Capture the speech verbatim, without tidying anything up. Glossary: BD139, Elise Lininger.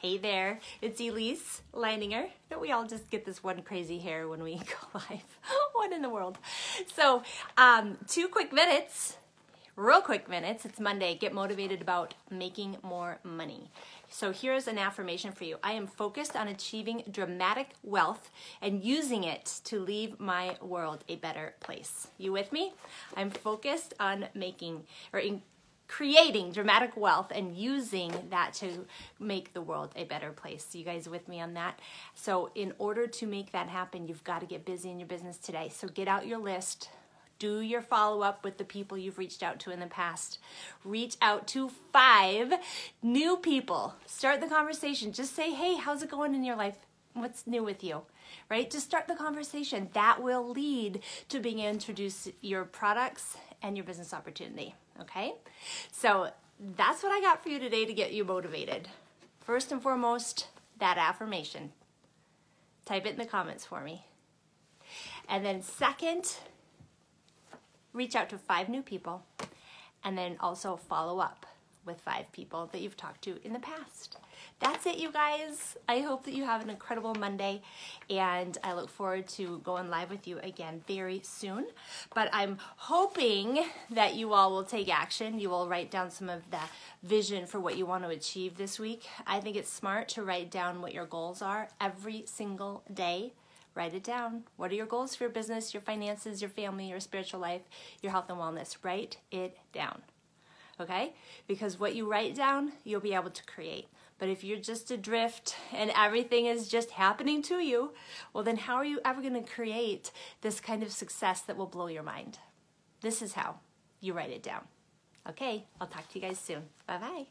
Hey there, it's Elise Lininger. Don't we all just get this one crazy hair when we go live? What in the world? So, um, two quick minutes, real quick minutes. It's Monday. Get motivated about making more money. So here's an affirmation for you. I am focused on achieving dramatic wealth and using it to leave my world a better place. You with me? I'm focused on making or in creating dramatic wealth and using that to make the world a better place. So you guys with me on that? So in order to make that happen, you've got to get busy in your business today. So get out your list, do your follow-up with the people you've reached out to in the past. Reach out to five new people. Start the conversation. Just say, hey, how's it going in your life? What's new with you, right? Just start the conversation. That will lead to being introduced to your products and your business opportunity, okay? So that's what I got for you today to get you motivated. First and foremost, that affirmation. Type it in the comments for me. And then second, reach out to five new people and then also follow up with five people that you've talked to in the past. That's it, you guys. I hope that you have an incredible Monday, and I look forward to going live with you again very soon. But I'm hoping that you all will take action. You will write down some of the vision for what you want to achieve this week. I think it's smart to write down what your goals are every single day. Write it down. What are your goals for your business, your finances, your family, your spiritual life, your health and wellness? Write it down. Okay? Because what you write down, you'll be able to create. But if you're just adrift and everything is just happening to you, well then how are you ever going to create this kind of success that will blow your mind? This is how you write it down. Okay, I'll talk to you guys soon. Bye-bye.